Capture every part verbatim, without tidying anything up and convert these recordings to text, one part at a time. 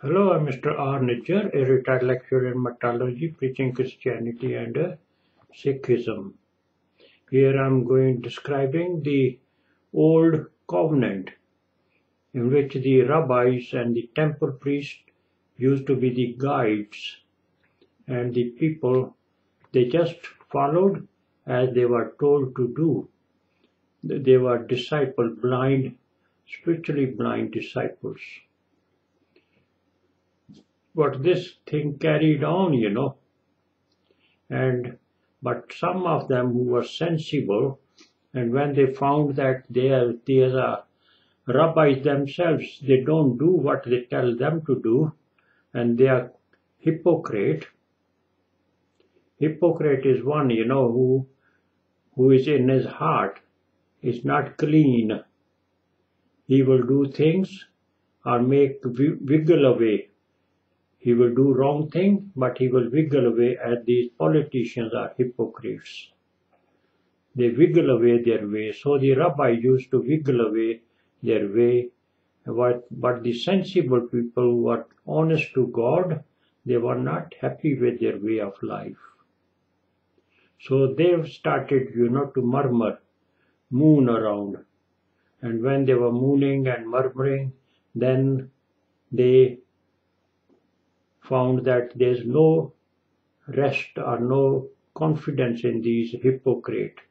Hello, I'm Mister R. Nijjhar, a retired lecturer in metallurgy, preaching Christianity and uh, Sikhism. Here I'm going describing the Old Covenant, in which the rabbis and the temple priests used to be the guides, and the people, they just followed as they were told to do. They were disciple blind, spiritually blind disciples. But this thing carried on, you know, and but some of them who were sensible, and when they found that they are, they are rabbis themselves, they don't do what they tell them to do, and they are hypocrite. Hypocrite is one, you know, who, who is in his heart, is not clean. He will do things or make wiggle away. He will do wrong thing, but he will wiggle away, as these politicians are hypocrites. They wiggle away their way. So the rabbi used to wiggle away their way. But, but the sensible people who were honest to God, they were not happy with their way of life. So they started, you know, to murmur, moon around. And when they were mooning and murmuring, then they found that there is no rest or no confidence in these hypocrites.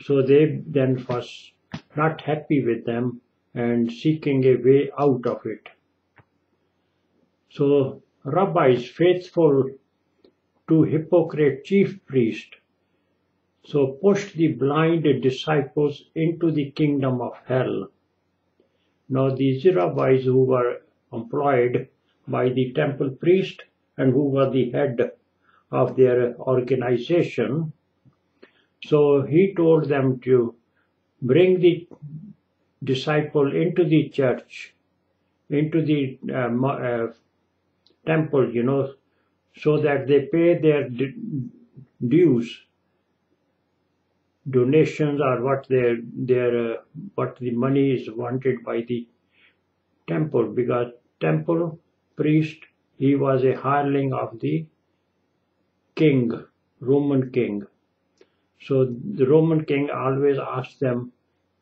So they then was not happy with them and seeking a way out of it. So rabbis faithful to hypocrite chief priest, so pushed the blind disciples into the kingdom of hell. Now these rabbis who were employed by the temple priest and who were the head of their organization. So he told them to bring the disciple into the church, into the um, uh, temple, you know, so that they pay their dues, donations, or what their their uh, what the money is wanted by the temple, because temple priest, he was a hireling of the king, Roman king. So the Roman king always asked them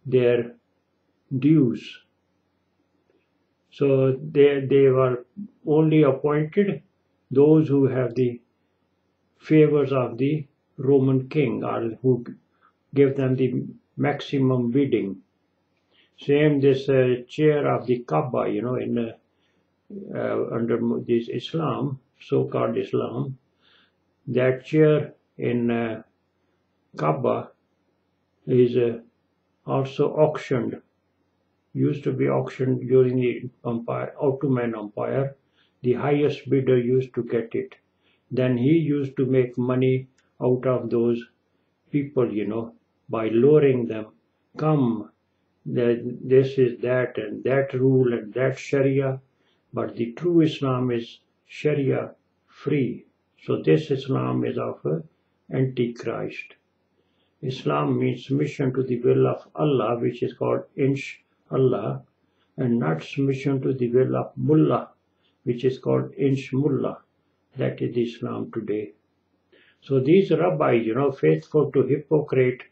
their dues. So they, they were only appointed those who have the favors of the Roman king, or who give them the maximum bidding. Same this uh, chair of the Kaaba, you know, in uh, Uh, under this Islam, so-called Islam, that chair in uh, Kaaba is uh, also auctioned, used to be auctioned during the empire, Ottoman Empire. The highest bidder used to get it. Then he used to make money out of those people, you know, by luring them, come, this is that and that rule and that Sharia. But the true Islam is Sharia free. So this Islam is of Antichrist. Islam means submission to the will of Allah, which is called Insh Allah, and not submission to the will of Mullah, which is called Insh Mullah. That is Islam today. So these rabbis, you know, faithful to hypocrite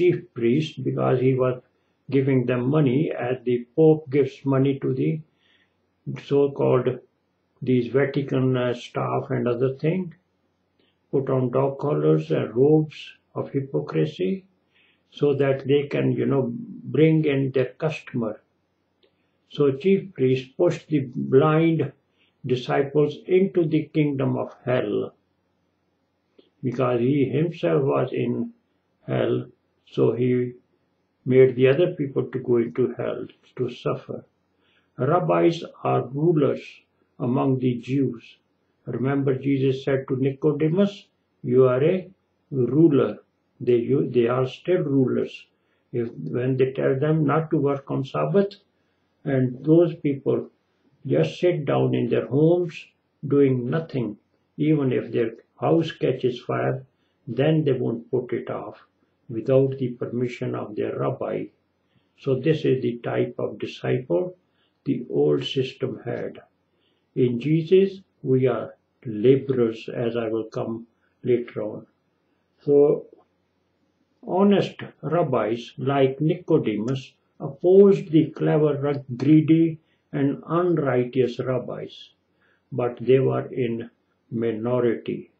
chief priest, because he was giving them money, as the Pope gives money to the so-called these Vatican uh, staff and other thing, put on dog collars and robes of hypocrisy, so that they can, you know, bring in their customer. So chief priests pushed the blind disciples into the kingdom of hell, because he himself was in hell, so he made the other people to go into hell to suffer. Rabbis are rulers among the Jews. Remember, Jesus said to Nicodemus, you are a ruler. They, you, they are still rulers. If, when they tell them not to work on Sabbath, and those people just sit down in their homes doing nothing, even if their house catches fire, then they won't put it off without the permission of their rabbi. So this is the type of disciple the old system had. In Jesus, we are laborers, as I will come later on. So, honest rabbis like Nicodemus opposed the clever, greedy, and unrighteous rabbis, but they were in minority.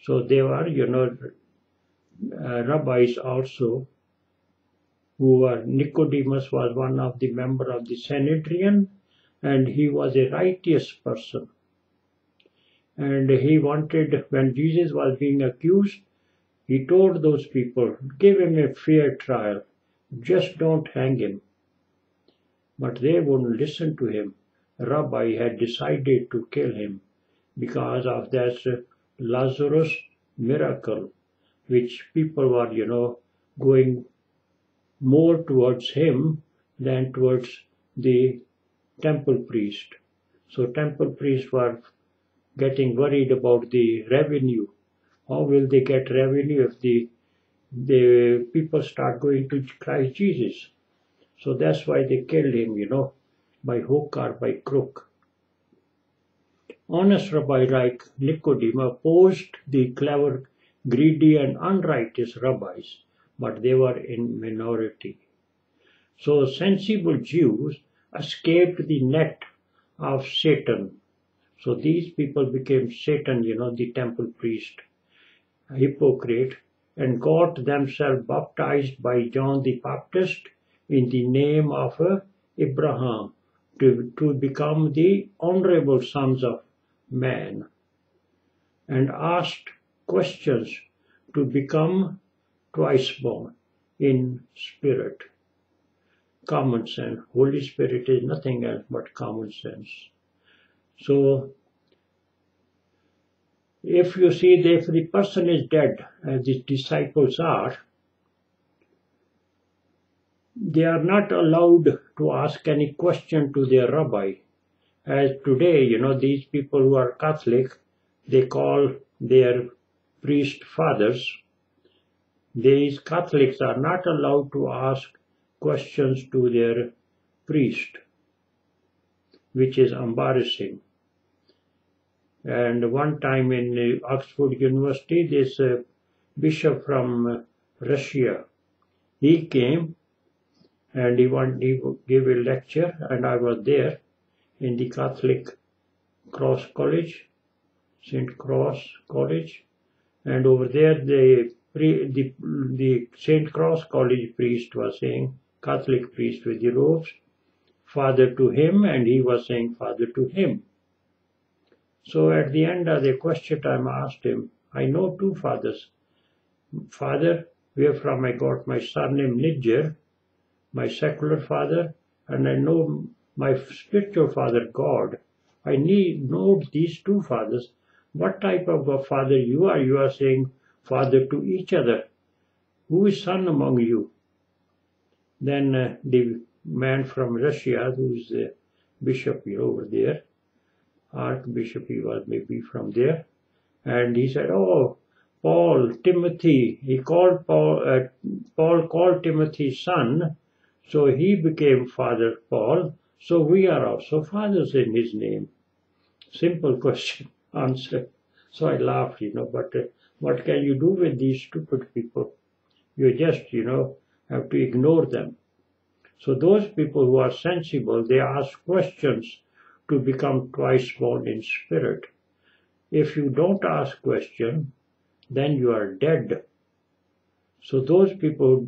So they were, you know, uh, rabbis also, who were, Nicodemus was one of the members of the Sanhedrin, and he was a righteous person. And he wanted, when Jesus was being accused, he told those people, give him a fair trial, just don't hang him. But they wouldn't listen to him. Rabbi had decided to kill him because of that Lazarus miracle, which people were, you know, going more towards him than towards the temple priest. So temple priests were getting worried about the revenue. How will they get revenue if the, the people start going to Christ Jesus? So that's why they killed him, you know, by hook or by crook. Honest rabbi like Nicodemus opposed the clever, greedy and unrighteous rabbis, but they were in minority. So sensible Jews escaped the net of Satan. So these people became Satan, you know, the temple priest, hypocrite, and got themselves baptized by John the Baptist in the name of Abraham, to, to become the honorable sons of man, and asked questions to become twice born in spirit. Common sense. Holy Spirit is nothing else but common sense. So, if you see that if the person is dead, as the disciples are, they are not allowed to ask any question to their rabbi. As today, you know, these people who are Catholic, they call their priest fathers. These Catholics are not allowed to ask questions to their priest, which is embarrassing. And one time in Oxford University, this uh, bishop from uh, Russia, he came and he, went, he gave a lecture, and I was there in the Catholic Cross College, Saint Cross College, and over there the, the, the Saint Cross College priest was saying, Catholic priest with the robes, Father to him, and he was saying Father to him. So at the end of the question time, I asked him, I know two fathers. Father, wherefrom I got my surname Nijjhar, my secular father, and I know my spiritual father, God. I need know these two fathers. What type of a father you are? You are saying father to each other. Who is son among you? Then uh, the man from Russia, who is the bishop here over there, Archbishop, he was maybe from there, and he said, oh, Paul, Timothy, he called Paul, uh, Paul called Timothy's son, so he became Father Paul, so we are also fathers in his name. Simple question, answer. So I laughed, you know, but uh, what can you do with these stupid people? You just, you know, have to ignore them. So those people who are sensible, they ask questions to become twice born in spirit. If you don't ask question, then you are dead. So those people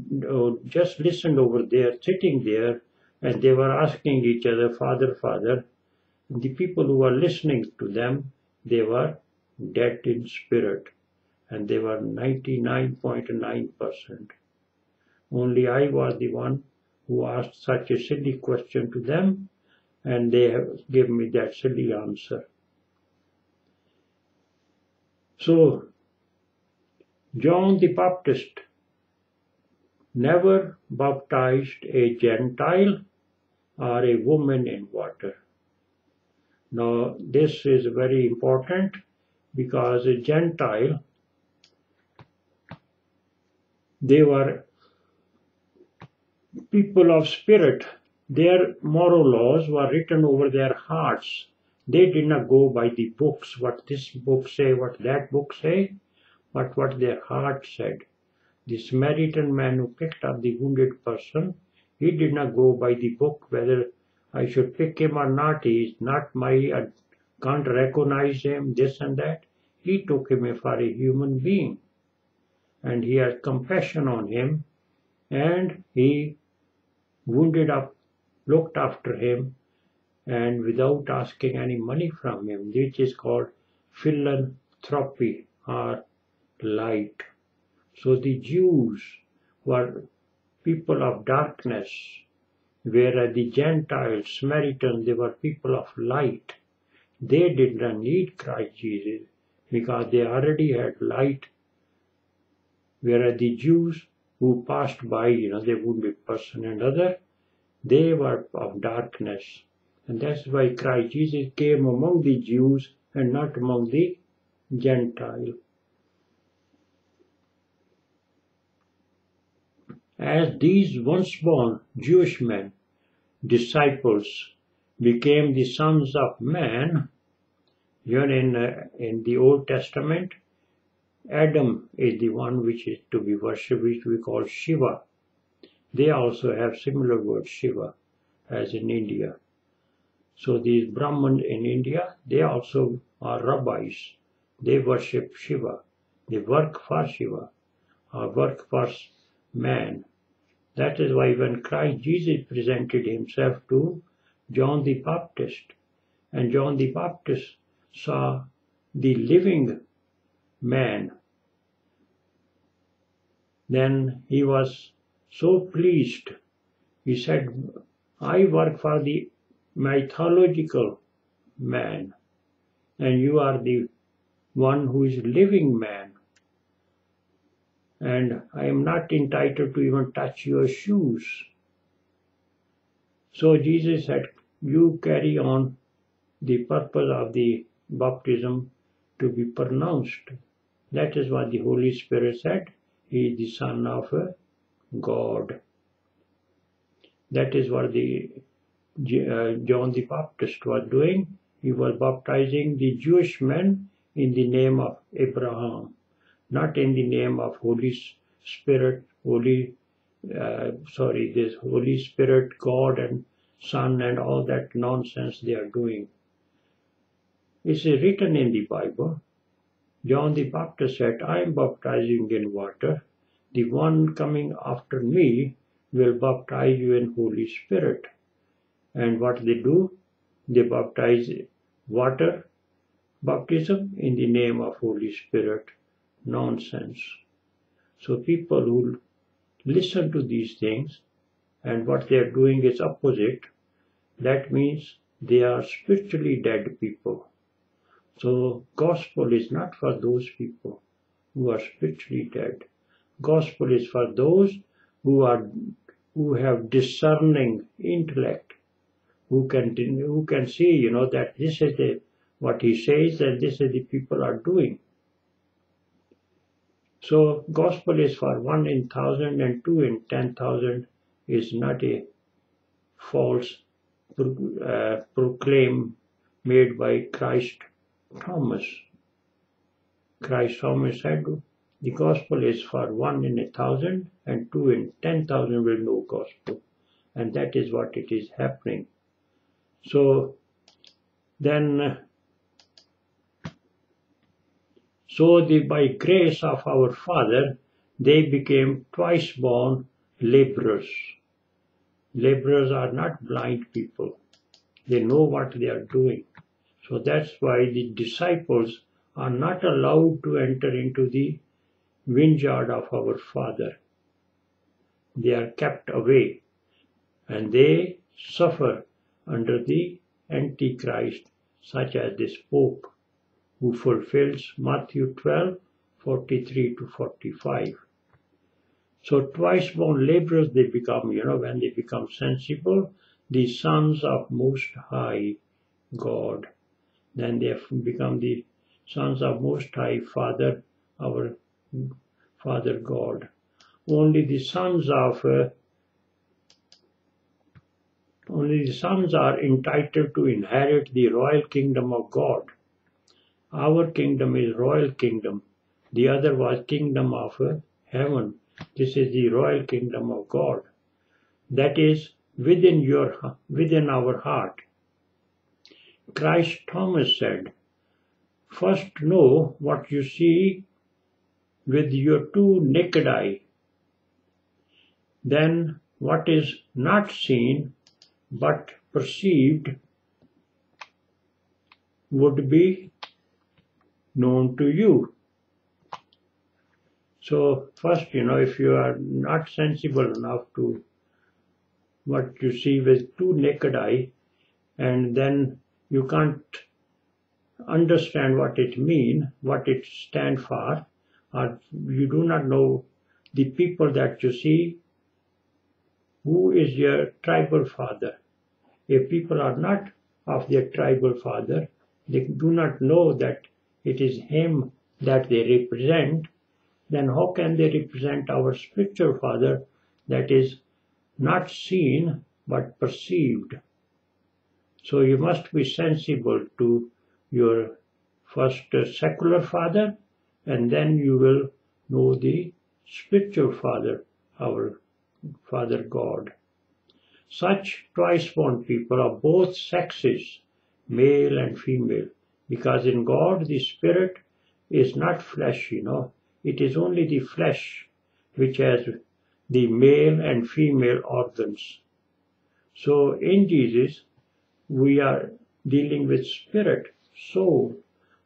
just listened over there, sitting there, and they were asking each other, Father, Father. The people who were listening to them, they were dead in spirit, and they were ninety-nine point nine percent. Only I was the one who asked such a silly question to them, and they have given me that silly answer. So, John the Baptist never baptized a Gentile or a woman in water. Now, this is very important because a Gentile, they were people of spirit. Their moral laws were written over their hearts. They did not go by the books, what this book say, what that book say, but what their heart said. The Samaritan man who picked up the wounded person, he did not go by the book, whether I should pick him or not, he is not my, I can't recognize him, this and that. He took him for a human being, and he had compassion on him, and he wounded up, looked after him, and without asking any money from him, which is called philanthropy or light. So the Jews were people of darkness, whereas the Gentiles, Samaritans, they were people of light. They did not need Christ Jesus because they already had light, whereas the Jews who passed by, you know, they wounded person and other, they were of darkness. And that's why Christ Jesus came among the Jews and not among the Gentiles. As these once born Jewish men, disciples, became the sons of man, even in, uh, in the Old Testament, Adam is the one which is to be worshipped, which we call Shiva. They also have similar word Shiva as in India. So these Brahmins in India, they also are rabbis. They worship Shiva. They work for Shiva or work for man. That is why when Christ Jesus presented himself to John the Baptist, and John the Baptist saw the living man, then he was so pleased. He said, I work for the mythological man, and you are the one who is living man. And I am not entitled to even touch your shoes. So Jesus said, you carry on the purpose of the baptism to be pronounced. That is what the Holy Spirit said. He is the Son of God. That is what the uh, John the Baptist was doing. He was baptizing the Jewish men in the name of Abraham, not in the name of Holy Spirit, Holy, uh, sorry, this Holy Spirit, God and Son and all that nonsense they are doing. It's written in the Bible. John the Baptist said, I am baptizing in water. The one coming after me will baptize you in Holy Spirit. And what they do? They baptize water, baptism in the name of Holy Spirit. Nonsense. So people who listen to these things and what they are doing is opposite, that means they are spiritually dead people. So gospel is not for those people who are spiritually dead. Gospel is for those who are who have discerning intellect, who can who can see, you know, that this is the what he says and this is the people are doing. So gospel is for one in thousand and two in ten thousand is not a false uh, proclaim made by Christ Thomas. Christ Thomas said the gospel is for one in a thousand and two in ten thousand will know gospel, and that is what it is happening. So then uh, So the, by grace of our Father, they became twice born laborers. Laborers are not blind people. They know what they are doing. So that's why the disciples are not allowed to enter into the vineyard of our Father. They are kept away and they suffer under the Antichrist, such as this Pope, who fulfills Matthew twelve, forty-three to forty-five. So twice born laborers they become, you know, when they become sensible, the sons of Most High God. Then they become the sons of Most High Father, our Father God. Only the sons of uh, Only the sons are entitled to inherit the royal kingdom of God. Our kingdom is royal kingdom. The other was kingdom of heaven. This is the royal kingdom of God. That is within your, within our heart. Christ Thomas said, first know what you see with your two naked eye. Then what is not seen but perceived would be known to you. So first, you know, if you are not sensible enough to what you see with two naked eye, and then you can't understand what it means, what it stands for, or you do not know the people that you see, who is your tribal father. If people are not of their tribal father, they do not know that it is him that they represent, then how can they represent our spiritual father that is not seen but perceived? So you must be sensible to your first secular father, and then you will know the spiritual father, our Father God. Such twice-born people are both sexes, male and female, because in God the spirit is not flesh, you know. It is only the flesh which has the male and female organs. So in Jesus, we are dealing with spirit, soul.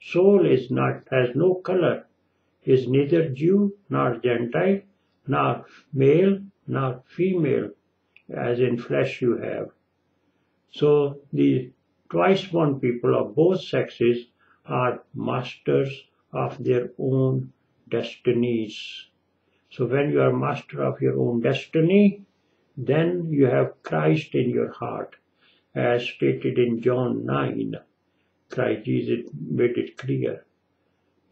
Soul is not, has no color, is neither Jew nor Gentile, nor male nor female, as in flesh you have. So the twice-born people of both sexes are masters of their own destinies. So when you are master of your own destiny, then you have Christ in your heart. As stated in John nine, Christ Jesus made it clear.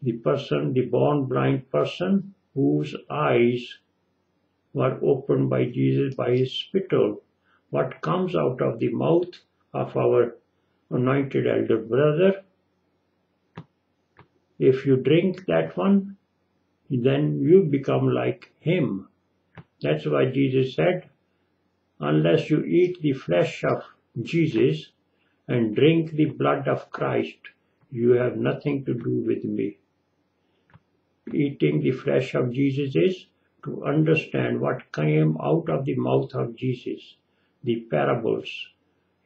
The person, the born blind person, whose eyes were opened by Jesus by his spittle, what comes out of the mouth of our anointed elder brother, if you drink that one, then you become like him. That's why Jesus said, unless you eat the flesh of Jesus and drink the blood of Christ, you have nothing to do with me. Eating the flesh of Jesus is to understand what came out of the mouth of Jesus, the parables,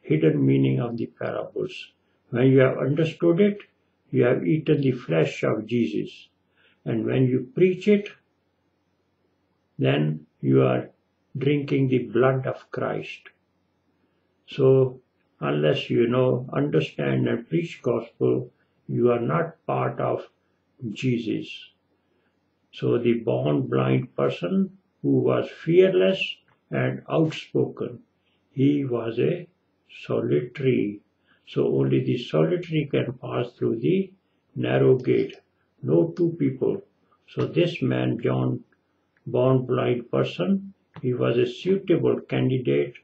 hidden meaning of the parables. When you have understood it, you have eaten the flesh of Jesus. And when you preach it, then you are drinking the blood of Christ. So unless you know, understand and preach gospel, you are not part of Jesus. So the born blind person who was fearless and outspoken, he was a solitary. So only the solitary can pass through the narrow gate. No two people. So this man, John, born blind person, he was a suitable candidate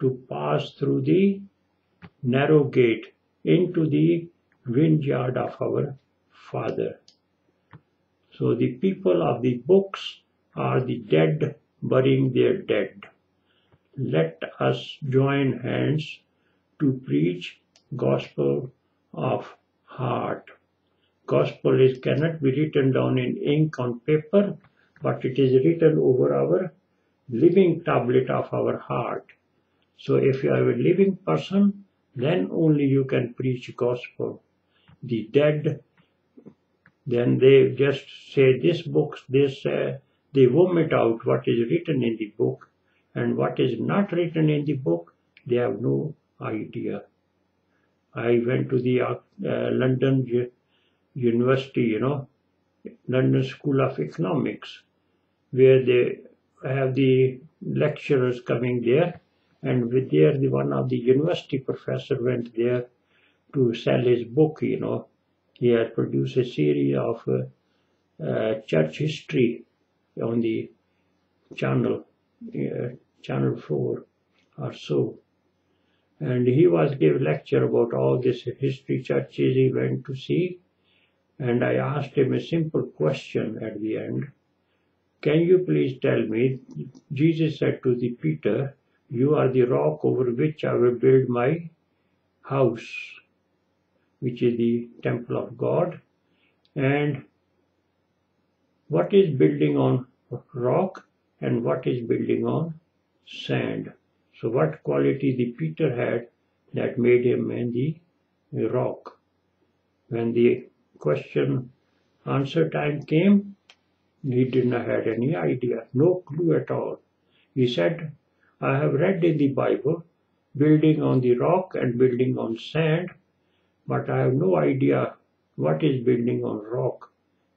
to pass through the narrow gate into the vineyard of our Father. So the people of the books are the dead burying their dead. Let us join hands to preach gospel of heart. Gospel is cannot be written down in ink on paper, but it is written over our living tablet of our heart. So if you are a living person, then only you can preach gospel. The dead, then they just say this book, this, uh, they vomit out what is written in the book, and what is not written in the book, they have no idea. I went to the uh, London University, you know, London School of Economics, where they have the lecturers coming there, and with there the one of the university professor went there to sell his book, you know. He had produced a series of uh, uh, church history on the channel, uh, channel four or so. and he was gave lecture about all this history, churches he went to see, and I asked him a simple question at the end. Can you please tell me, Jesus said to the Peter, you are the rock over which I will build my house, which is the temple of God. And what is building on rock and what is building on sand? So what quality the Peter had that made him in the rock? When the question answer time came, he did not have any idea, no clue at all. He said, I have read in the Bible, building on the rock and building on sand, but I have no idea what is building on rock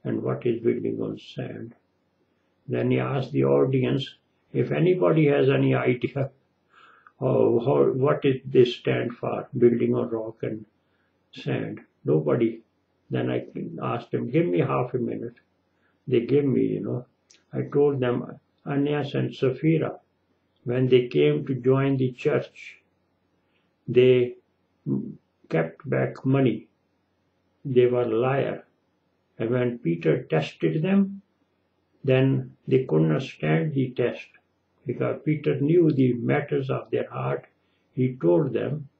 and what is building on sand. Then he asked the audience, if anybody has any idea of how, what did they stand for, building on rock and sand. Nobody. Then I asked him, give me half a minute. They gave me, you know. I told them, Ananias and Sapphira, when they came to join the church, they kept back money. They were liar. And when Peter tested them, then they could not stand the test, because Peter knew the matters of their heart. He told them,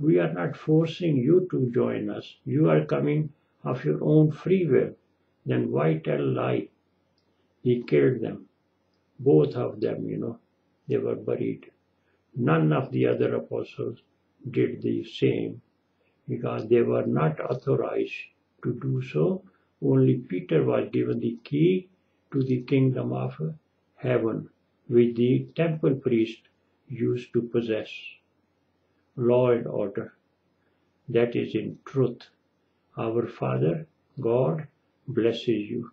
we are not forcing you to join us. You are coming of your own free will. Then why tell lie? He killed them. Both of them, you know. They were buried. None of the other apostles did the same, because they were not authorized to do so. Only Peter was given the key to the kingdom of heaven, which the temple priest used to possess. Law and order, that is in truth. Our Father, God, blesses you.